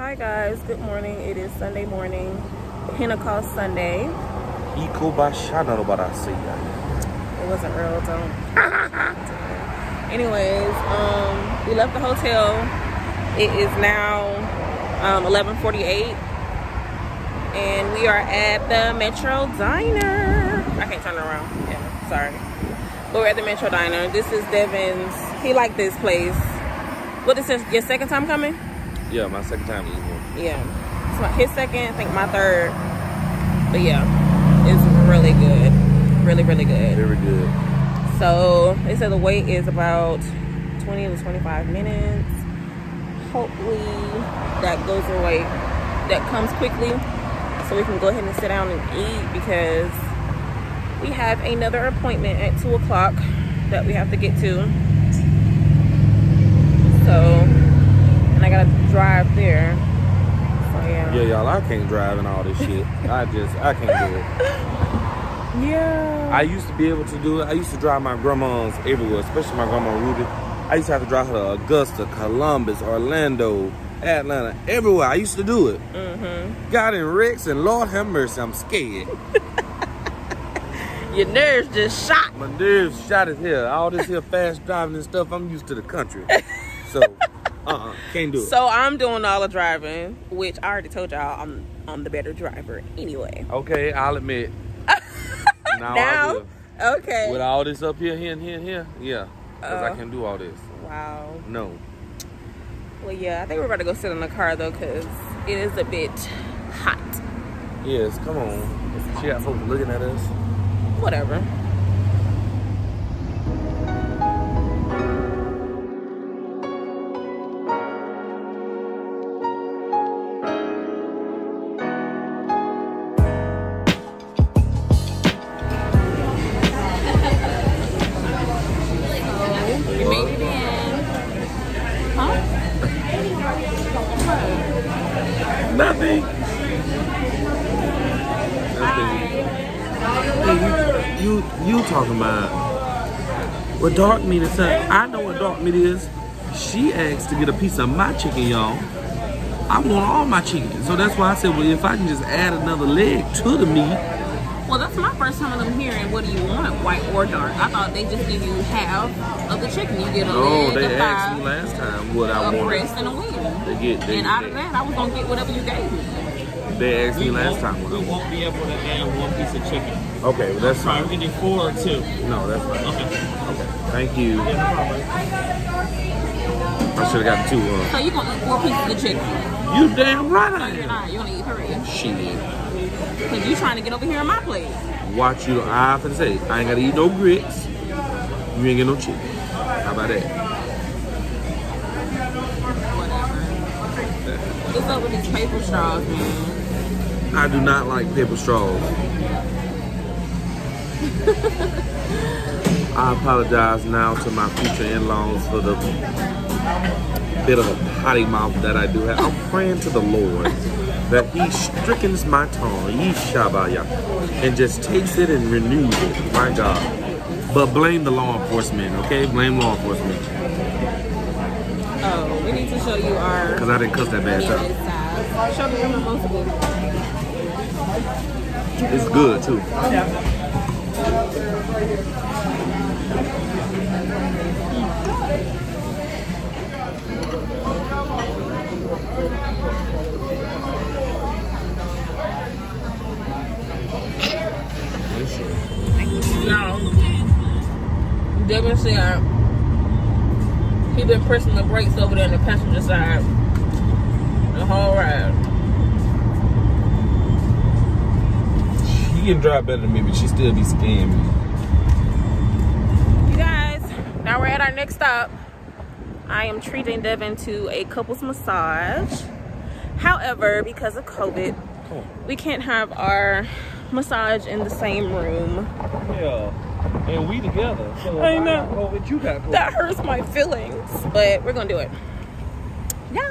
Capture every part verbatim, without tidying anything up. Hi guys, good morning. It is Sunday morning, Pentecost Sunday. It wasn't real, don't. Anyways, um, we left the hotel. It is now um, eleven forty-eight and we are at the Metro Diner. I can't turn around, yeah, sorry. But we're at the Metro Diner. This is Devin's, he liked this place. What is this, your second time coming? Yeah, my second time eating here. Yeah, it's my, his second, I think my third. But yeah, it's really good. Really, really good. Very good. So, they said the wait is about twenty to twenty-five minutes. Hopefully, that goes away. That comes quickly. So we can go ahead and sit down and eat because we have another appointment at two o'clock that we have to get to. So... I gotta drive there, so yeah. Yeah, y'all, I can't drive and all this shit. I just, I can't do it. Yeah. I used to be able to do it. I used to drive my grandmas everywhere, especially my grandma Ruby. I used to have to drive her to Augusta, Columbus, Orlando, Atlanta, everywhere. I used to do it. Mm-hmm. Got in wrecks and Lord have mercy, I'm scared. Your nerves just shot. My nerves shot as hell. All this here fast driving and stuff, I'm used to the country. So... Uh-uh, can't do it. So I'm doing all the driving, which I already told y'all I'm I'm the better driver anyway. Okay, I'll admit. now, now I okay. With all this up here, here, and here, and here, yeah, because uh, I can do all this. Wow. No. Well, yeah, I think we're about to go sit in the car though, because it is a bit hot. Yes, come on. It's she got folks looking at us. Whatever. Nothing. Nothing. Hey, you, you, you talking about what dark meat is? I know what dark meat is. She asked to get a piece of my chicken, y'all. I want all my chicken, so that's why I said, well, if I can just add another leg to the meat. Well, that's my first time I'm hearing. What do you want, white or dark? I thought they just give you half of the chicken. You get a oh, leg, they a asked me last time what I wanted. A breast and a wing. They get, they, and out of that, I was gonna get whatever you gave me. They asked me last time. We won't be able to add one piece of chicken. Okay, well, that's fine. We can do four or two. No, that's fine. Okay. Okay. Thank you. Yeah, I should have gotten two. Uh, so you gonna eat four pieces of chicken? You damn right I am. You're not. You gonna eat three? Shit. Cause you trying to get over here on my plate. Watch you. I have to say, I ain't gotta eat no grits. You ain't get no chicken. How about that? What's up with these paper straws, man? I do not like paper straws. I apologize now to my future in-laws for the bit of a potty mouth that I do have. I'm praying to the Lord that he strickens my tongue, ye shabaya, and just takes it and renews it, my God. But blame the law enforcement, okay? Blame law enforcement. Oh, we need to show you our... Because I didn't cuss that bad stuff. Show me your mimosa. It's good, too. Y'all, Devin said... He's been pressing the brakes over there on the passenger side the whole ride. She can drive better than me, but she still be scamming me. You guys, now we're at our next stop. I am treating Devin to a couple's massage. However, because of COVID, we can't have our massage in the same room. Yeah. And we together. So I know. I COVID, you got COVID. That hurts my feelings, but we're gonna do it. Yeah.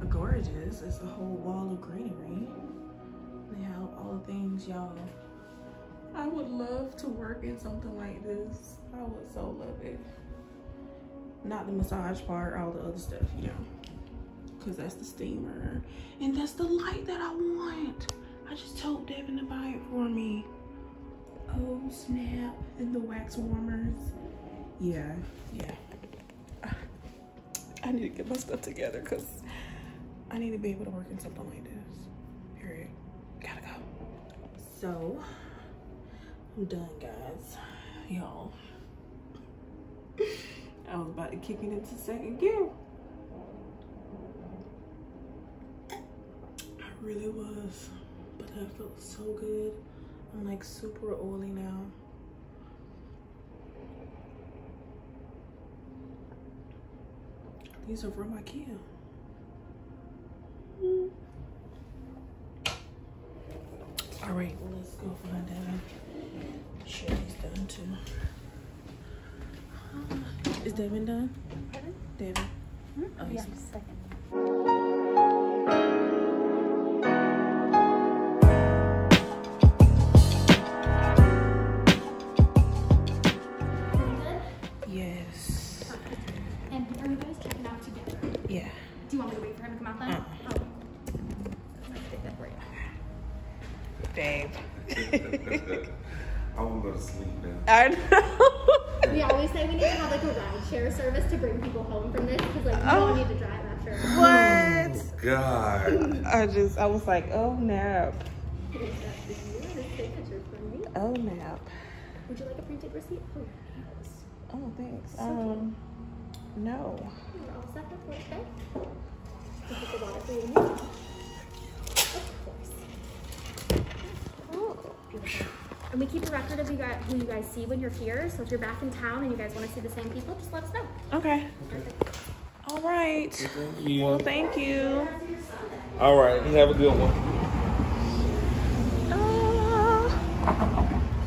and gorgeous. It's a whole wall of greenery. They have all the things, y'all. I would love to work in something like this. I would so love it. Not the massage part, all the other stuff, you know, because that's the steamer. And that's the light that I want. I just told Devin to buy it for me. Oh, snap. And the wax warmers. Yeah, yeah. I need to get my stuff together because I need to be able to work in something like this. Period. Gotta go. So, I'm done, guys. Y'all. I was about to kick it into second gear. I really was, but that felt so good. I'm like super oily now. These are from IKEA. Mm. All right, let's go find out. Sure, he's done too. Uh, is Devin done? Mm-hmm. Devin? Mm-hmm. Oh, yeah, second. I know. We always say we need to have like a rideshare service to bring people home from this because like you oh. don't need to drive after. What? Oh, God. I just I was like, oh nap. You have a signature for me. Oh nap. Would you like a printed receipt? Oh, yes. Oh thanks. So um, cute. No. We're all set up for today. This is the water for you to make. Of course. Oh. And we keep a record of you guys, who you guys see when you're here. So if you're back in town and you guys want to see the same people, just let us know. Okay. Perfect. All right. Thank you. Well, thank you. All right. You have a good one. Uh,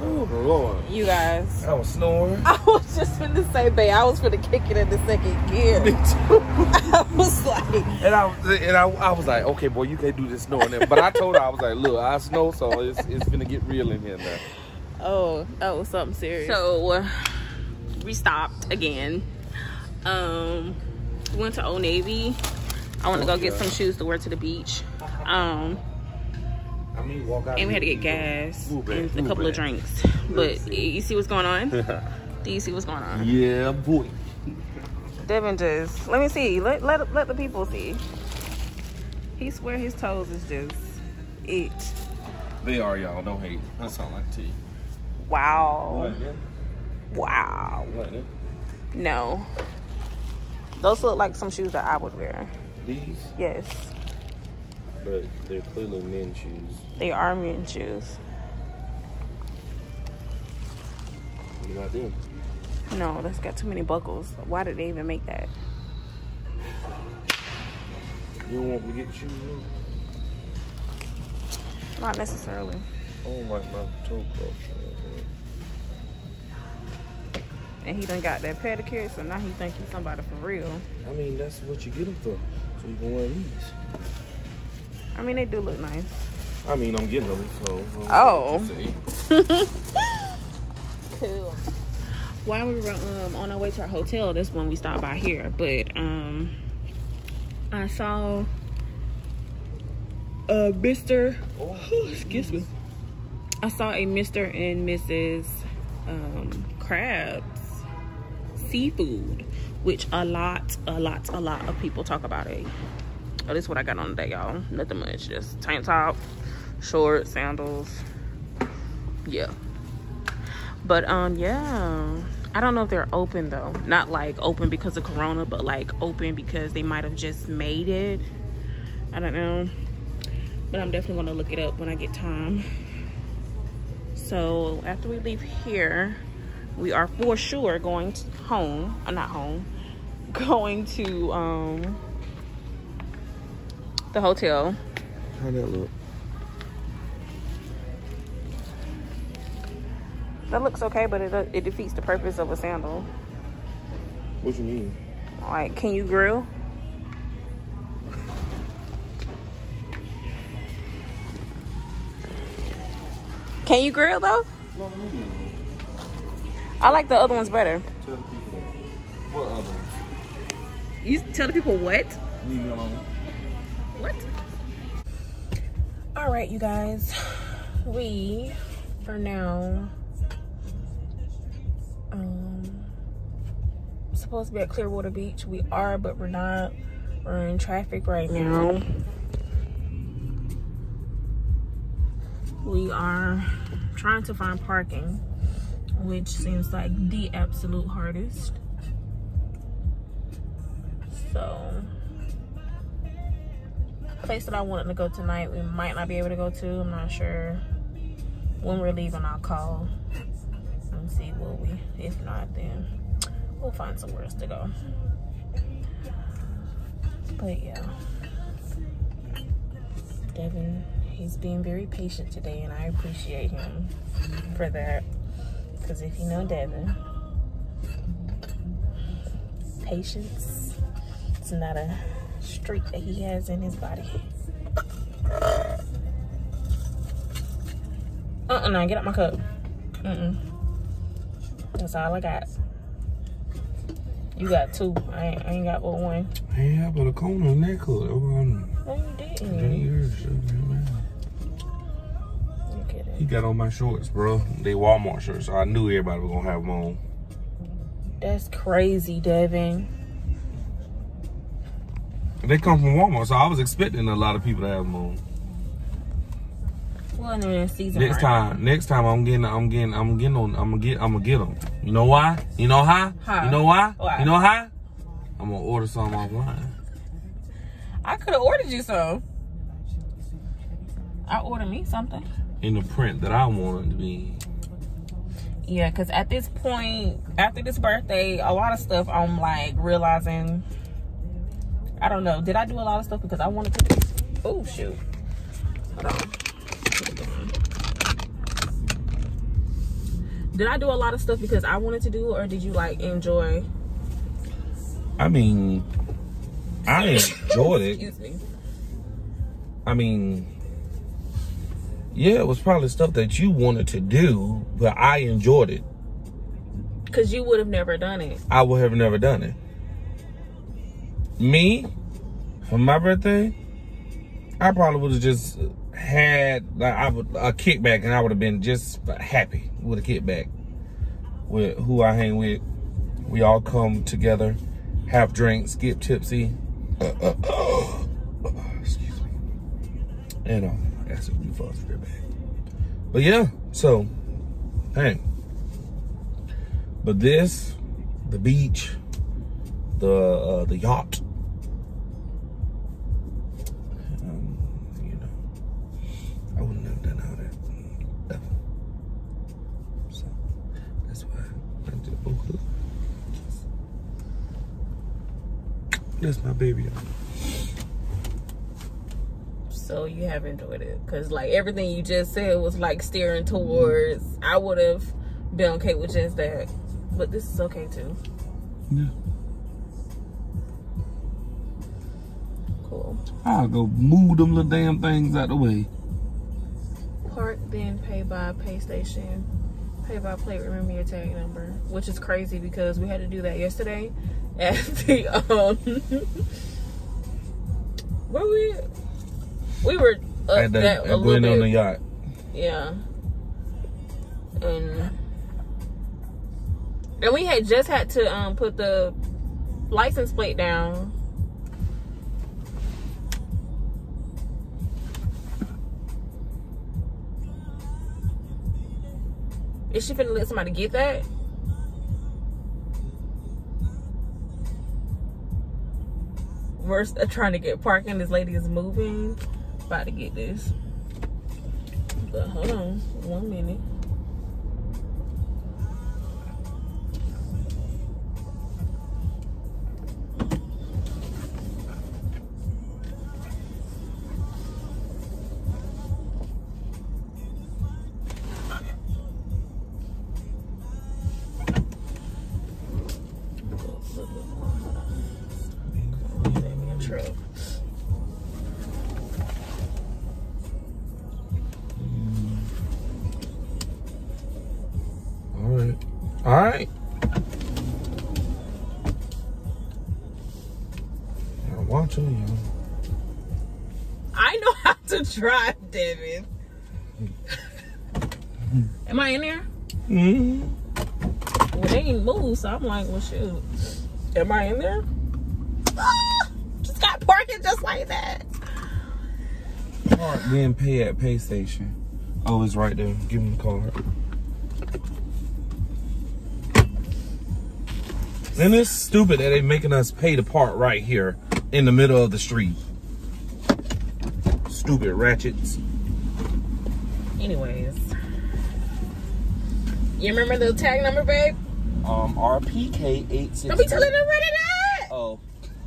oh, Lord. You guys. I was snoring. I was just finna say, babe, I was finna kick it in the second gear. Me too. I was like. And, I, and I, I was like, okay, boy, you can't do this snoring. But I told her, I was like, look, I snow, so it's, it's finna get real in here now. Oh, that was something serious. So uh, we stopped again. Um, went to Old Navy. I want to oh, go yeah. get some shoes to wear to the beach. Um, I mean, walk out and we had to get gas and back, a couple back. of drinks. But see. you see what's going on? Do you see what's going on? Yeah, boy. Devin just let me see. Let let let the people see. He swear his toes is just it. They are, y'all. Don't hate. That's all I tell you. Wow. Wow. No. Those look like some shoes that I would wear. These? Yes. But they're clearly men's shoes. They are men's shoes. You not them? No, that's got too many buckles. Why did they even make that? You don't want me to get shoes in? Not necessarily. I don't like my toe brush. And he done got that pedicure, so now he think he's somebody for real. I mean, that's what you get him for. So you can wear these. I mean, they do look nice. I mean, I'm getting them, so. Oh. Cool. While we were um, on our way to our hotel, this one we stopped by here, but um, I saw. Uh, Mister Oh, excuse me. I saw a Mister and Missus Um, Crabs seafood, which a lot, a lot, a lot of people talk about it. Oh, this is what I got on today, y'all. Nothing much, just tank top, shorts, sandals. Yeah. But um, yeah. I don't know if they're open though. Not like open because of Corona, but like open because they might have just made it. I don't know. But I'm definitely gonna look it up when I get time. So after we leave here, we are for sure going to home, uh, not home, going to um, the hotel. How'd that look? That looks okay, but it, it defeats the purpose of a sandal. What you mean? Like, can you grill? Can you grill though? No, I like the other ones better. Tell the people what other ones? You tell the people what? Leave me alone. What? All right, you guys. We, for now, um, supposed to be at Clearwater Beach. We are, but we're not. We're in traffic right now. We are trying to find parking, which seems like the absolute hardest. So, place that I wanted to go tonight, we might not be able to go to. I'm not sure. When we're leaving, I'll call and see will we. If not, then we'll find somewhere else to go. But yeah, Devin, he's being very patient today, and I appreciate him for that. Because if you know Devin, patience is not a streak that he has in his body. Uh-uh, no, get out my cup. Mm-mm. That's all I got. You got two. I ain't, I ain't got but one. I ain't have but a cone on that cup. No, you didn't. He got on my shorts, bro. They Walmart shorts, so I knew everybody was gonna have them on. That's crazy, Devin. They come from Walmart, so I was expecting a lot of people to have them on. Well, no, season next right time, now. next time I'm getting, I'm getting, I'm getting on, I'm gonna get, I'm gonna get them. You know why? You know how? Huh? You know why? why? You know how? I'm gonna order some offline. I could have ordered you some. I ordered me something. In the print that I want it to be. Yeah, because at this point, after this birthday, a lot of stuff I'm like realizing, I don't know, did I do a lot of stuff because I wanted to do? Oh, shoot. Hold on. Did I do a lot of stuff because I wanted to do, or did you like enjoy? I mean, I enjoyed it. Excuse me. I mean, yeah, it was probably stuff that you wanted to do, but I enjoyed it. Because you would have never done it. I would have never done it. Me, for my birthday, I probably would have just had like, I would, a kickback, and I would have been just happy with a kickback. With who I hang with, we all come together, have drinks, get tipsy. Uh, uh, uh, uh, excuse me. And, um, that's what we fought for, man. But yeah, so, dang. But this, the beach, the uh, the yacht, um, you know, I wouldn't have done all that ever. So that's why I did. Oh, look. That's my baby. So you have enjoyed it, because like everything you just said was like steering towards, I would have been okay with just that, but this is okay too. Yeah. Cool. I'll go move them little damn things out the way. Park, then pay by pay station, pay by plate, remember your tag number, which is crazy because we had to do that yesterday at the, um, where we at? We were up at the, that at a little bit. On the yacht. Yeah. And, and we had just had to um, put the license plate down. Is she finna let somebody get that? We're trying to get parking. This lady is moving. About to get this, but hold on one minute. to drive, Devin. Am I in there? Mm-hmm. Well, they ain't moved, so I'm like, well, shoot. Am I in there? Ah, just got parking just like that. Park, then pay at pay station. Oh, it's right there. Give me the card. And it's stupid that they making us pay to park right here in the middle of the street. Stupid ratchets. Anyways. You remember the tag number, babe? Um, R P K eight six. Don't be telling them where it at! Oh.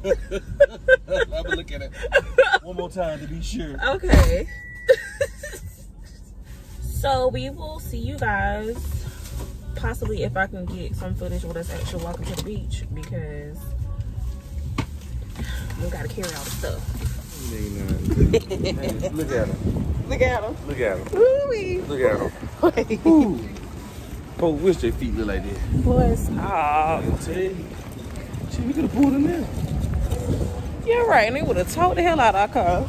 I'll be looking at it one more time to be sure. Okay. So we will see you guys, possibly if I can get some footage with us actually walking to the beach, because we gotta carry all the stuff. Look at him. Look at him. Look at him. Ooh-wee. Look at him. Ooh. Oh, wish their feet look like this. Boy, stop. Shit, we could have pulled them in. Yeah, right. And they would have towed the hell out of our car.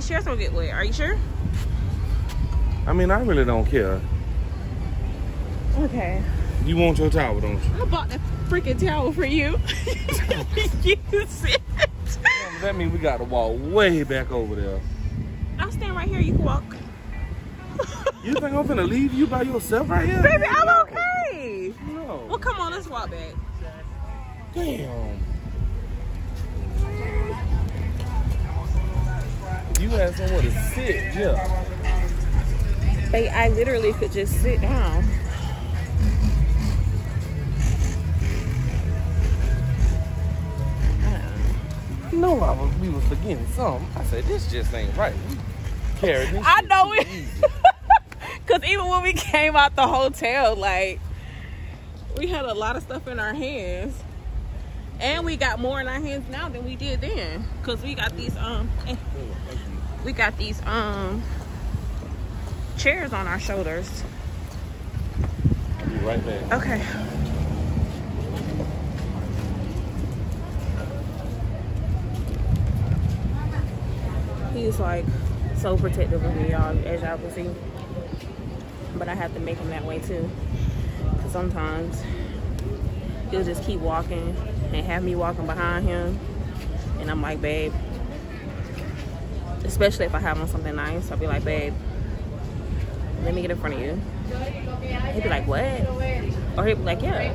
Chairs don't get wet. Are you sure? I mean, I really don't care. Okay. You want your towel, don't you? I bought that freaking towel for you. You use it. That means we got to walk way back over there. I'll stand right here. You can walk. You think I'm gonna leave you by yourself right here? Baby, I'm okay. No. Well, come on, let's walk back. Damn. You have somewhere to sit, yeah. Babe, I literally could just sit down. You know, I was, we was forgetting something. I said, this just ain't right. We carried this I know it. Because even when we came out the hotel, like, we had a lot of stuff in our hands. And we got more in our hands now than we did then. Because we got these, um... we got these um chairs on our shoulders. I'll be right back. Okay. He's like so protective of me, y'all, as y'all can see. But I have to make him that way too. Cause sometimes he'll just keep walking and have me walking behind him. And I'm like, babe. Especially if I have on something nice, I'll be like, babe, let me get in front of you. He'd be like, what? Or he'd be like, yeah.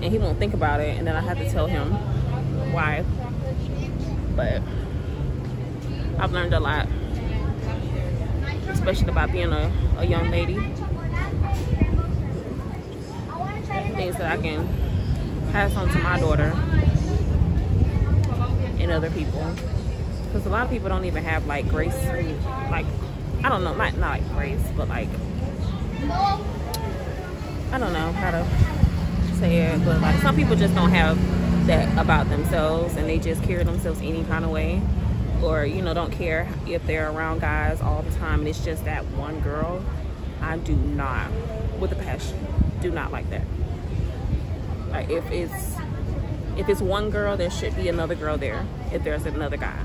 And he won't think about it, and then I have to tell him why. But I've learned a lot, especially about being a, a young lady. Things that I can pass on to my daughter and other people. Because a lot of people don't even have like grace, like, I don't know, not, not like grace, but like, I don't know how to say it, but like some people just don't have that about themselves, and they just carry themselves any kind of way, or, you know, don't care if they're around guys all the time, and it's just that one girl. I do not, with a passion, do not like that. Like if it's, if it's one girl, there should be another girl there if there's another guy.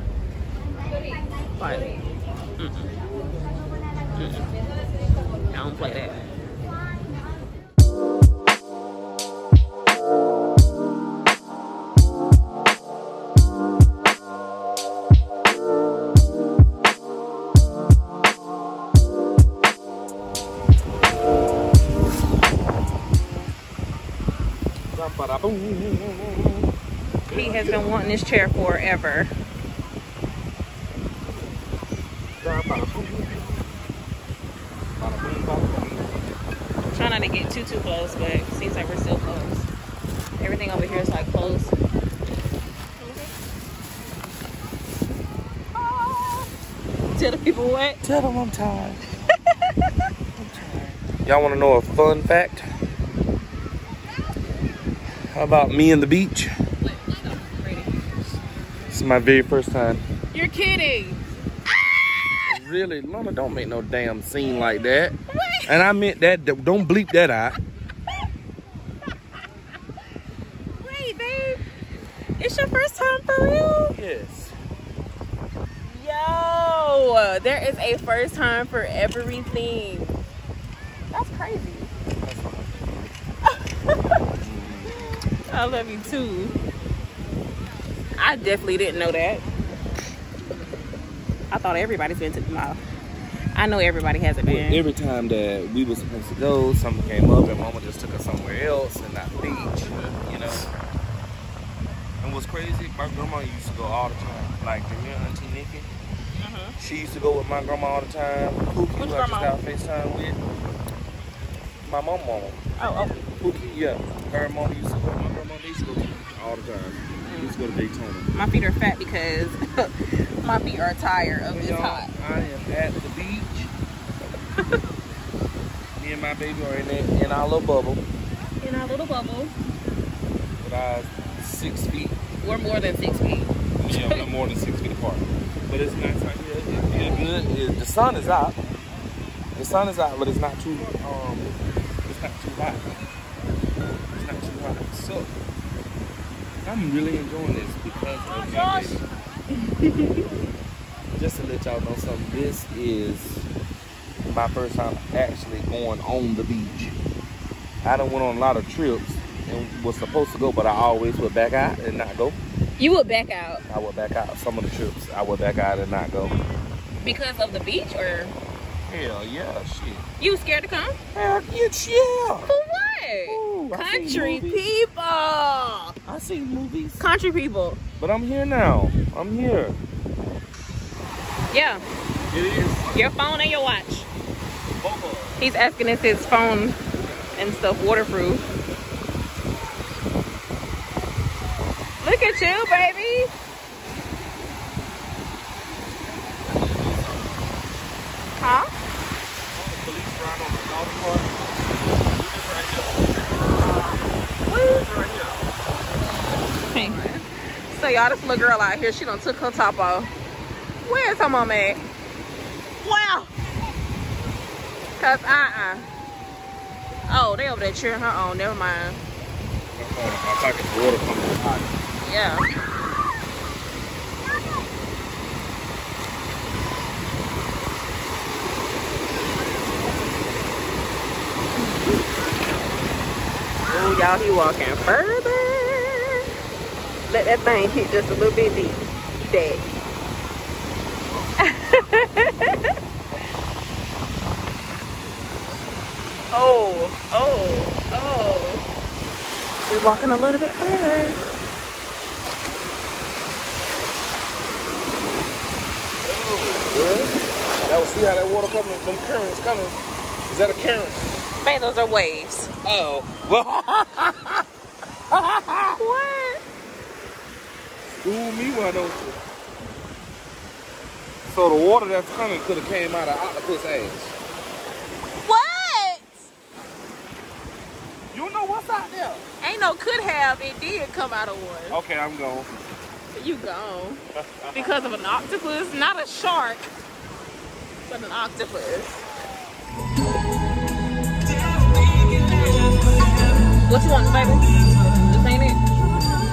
Like, mm-mm. Mm-mm. I don't play that. He has been wanting this chair forever. try not to get too, too close, but it seems like we're still close. Everything over here is like close. Oh. Tell the people what? Tell them I'm tired. tired. Y'all want to know a fun fact about me and the beach? This is my very first time. You're kidding. Really, Luna, don't make no damn scene like that. And I meant that, don't bleep that out. Wait, babe. It's your first time for real? Yes. Yo, there is a first time for everything. That's crazy. I love you too. I definitely didn't know that. I thought everybody's been to the mall. I know everybody hasn't been. Every time that we were supposed to go, something came up and mama just took us somewhere else and not the beach, you know. And what's crazy, my grandma used to go all the time. Like, remember Auntie Nikki? Uh-huh. She used to go with my grandma all the time. Pookie, who I just got FaceTime with. My mom mom. Oh, okay. Pookie, yeah. Her mom used to go with my grandma. They used to go to the beach all the time. Mm. They used to go to Daytona. My feet are fat because... my feet are tired of this hot. I am at the beach. Me and my baby are in, that, in our little bubble. In our little bubble. But I six feet. We're more than six feet. Yeah, we're more than six feet apart. But it's nice out here. It's good. It, the sun is out. The sun is out, but it's not too. Um, it's not too hot. It's not too hot. So I'm really enjoying this because oh of my baby. Just to let y'all know something, this is my first time actually going on the beach. I done went on a lot of trips and was supposed to go, but I always would back out and not go. You would back out? I would back out. Some of the trips, I would back out and not go. Because of the beach or? Hell yeah, shit. You scared to come? Hell yeah. For what? Ooh, country people. I see movies. Country people. But I'm here now. I'm here. Yeah. It is. Your phone and your watch. Both. He's asking if his phone and stuff waterproof. Look at you, baby. Huh? Police right on the golf cart. So y'all, this little girl out here, she done took her top off. Where is her mom at? Wow. Cause uh-uh. Oh, they over there cheering her on. Never mind. Yeah. Oh, y'all, he walking further. Let that thing hit just a little bit deep. Dead. oh, oh, oh. We're walking a little bit further. Oh, that was see how that water coming, them currents coming. Is that a current? Man, those are waves. Oh. What? Ooh, me one, don't you? So the water that's coming could have came out of octopus ass. What? You don't know what's out there. Ain't no could have. It did come out of water. Okay, I'm gone. You gone. Because of an octopus, not a shark, but an octopus. What you want, baby? This ain't it. Look at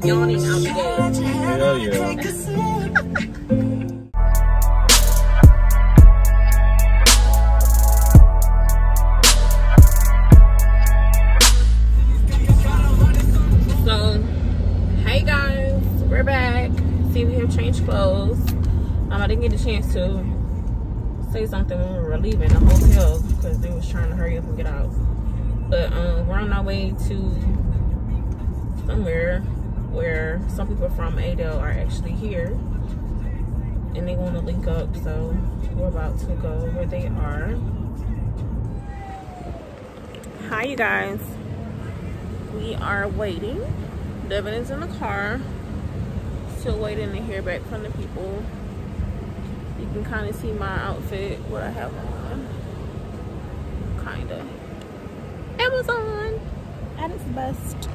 start yawning out the gate. Hell yeah. Clothes. Um, I didn't get a chance to say something when we were leaving the hotel because they was trying to hurry up and get out. But um, we're on our way to somewhere where some people from Adel are actually here and they want to link up. So we're about to go where they are. Hi, you guys. We are waiting. Devin is in the car. Still waiting to hear back from the people. You can kind of see my outfit, what I have on. Kinda. It was on at its best.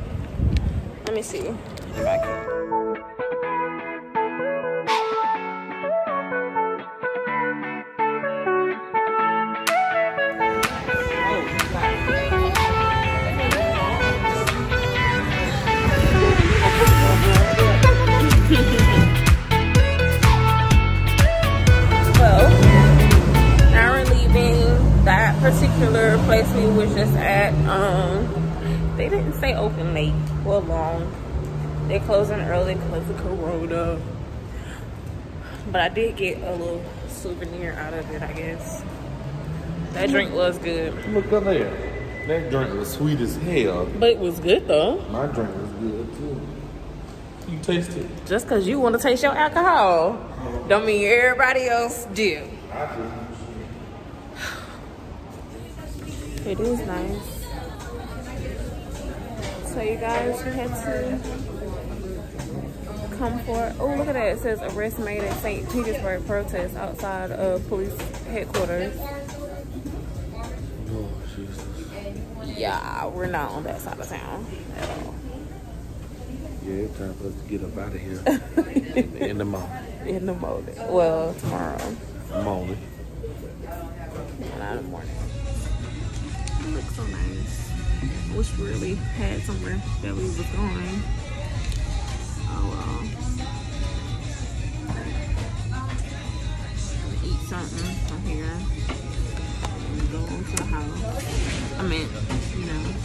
Let me see. I'm back. Particular place we was just at, um they didn't stay open late or long. They're closing early because of corona, but I did get a little souvenir out of it, I guess. That drink was good. Look up there, that drink was sweet as hell, but it was good though. My drink was good too. You tasted it just because you want to taste your alcohol. Oh, don't mean everybody else do. I do. It is nice. So you guys, you had to come for, oh look at that, it says arrest made at Saint Petersburg protest outside of police headquarters. Oh, Jesus. Yeah, we're not on that side of town at all. Yeah, it's time for us to get up out of here. in, in the morning. In the morning. Well, tomorrow. Morning. Not in the morning. Look so nice. I wish we really had somewhere that we was going. Oh well. I'm gonna eat something from here and go over to the house. I mean, you know.